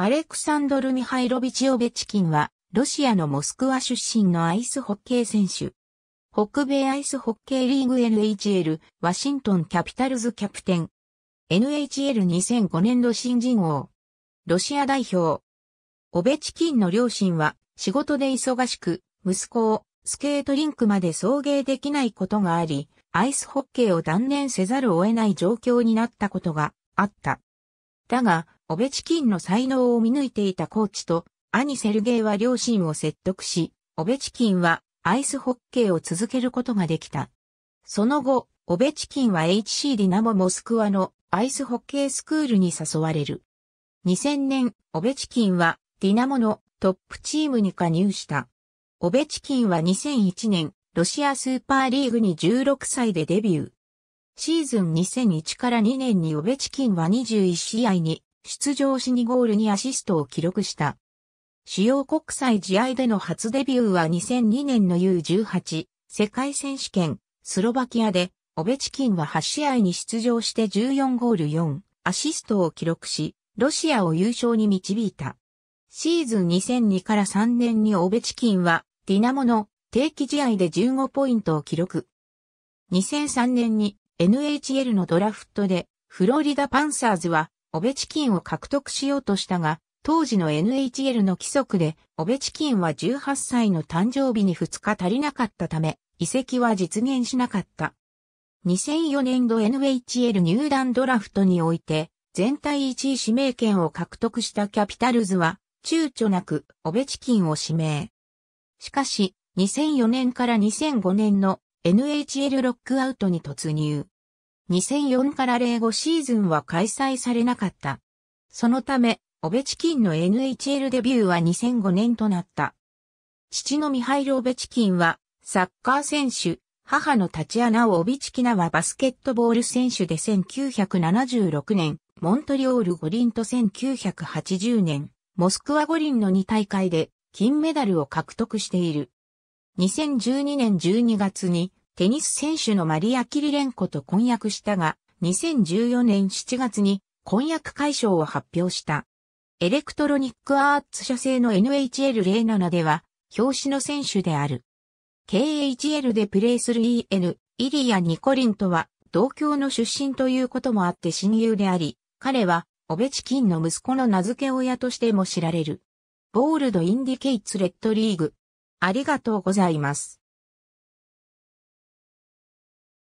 アレクサンドル・ミハイロビチ・オベチキンは、ロシアのモスクワ出身のアイスホッケー選手。北米アイスホッケーリーグ NHL、ワシントン・キャピタルズキャプテン。NHL2005 年度新人王。ロシア代表。オベチキンの両親は、仕事で忙しく、息子をスケートリンクまで送迎できないことがあり、アイスホッケーを断念せざるを得ない状況になったことがあった。だが、オベチキンの才能を見抜いていたコーチと、兄セルゲイは両親を説得し、オベチキンはアイスホッケーを続けることができた。その後、オベチキンは HC ディナモモスクワのアイスホッケースクールに誘われる。2000年、オベチキンはディナモのトップチームに加入した。オベチキンは2001年、ロシアスーパーリーグに16歳でデビュー。シーズン2001から2年にオベチキンは21試合に出場し2ゴール2アシストを記録した。主要国際試合での初デビューは2002年の U18 世界選手権スロバキアで、オベチキンは8試合に出場して14ゴール4アシストを記録し、ロシアを優勝に導いた。シーズン2002から3年にオベチキンはディナモの定期試合で15ポイントを記録。2003年に NHL のドラフトでフロリダパンサーズはオベチキンを獲得しようとしたが、当時の NHL の規則でオベチキンは18歳の誕生日に2日足りなかったため、移籍は実現しなかった。2004年度 NHL 入団ドラフトにおいて全体1位指名権を獲得したキャピタルズは、躊躇なくオベチキンを指名。しかし、2004年から2005年の NHL ロックアウトに突入。2004から05シーズンは開催されなかった。そのため、オベチキンの NHL デビューは2005年となった。父のミハイル・オベチキンはサッカー選手、母のタチアナ・オビチキナはバスケットボール選手で1976年、モントリオール五輪と1980年、モスクワ五輪の2大会で金メダルを獲得している。2012年12月にテニス選手のマリア・キリレンコと婚約したが、2014年7月に婚約解消を発表した。エレクトロニックアーツ社製の NHL07 では表紙の選手である。KHL でプレーするイリア・ニコリンとは同郷の出身ということもあって親友であり、彼はオベチキンの息子の名付け親としても知られる。ボールドインディケイツレッドリーグ。ありがとうございます。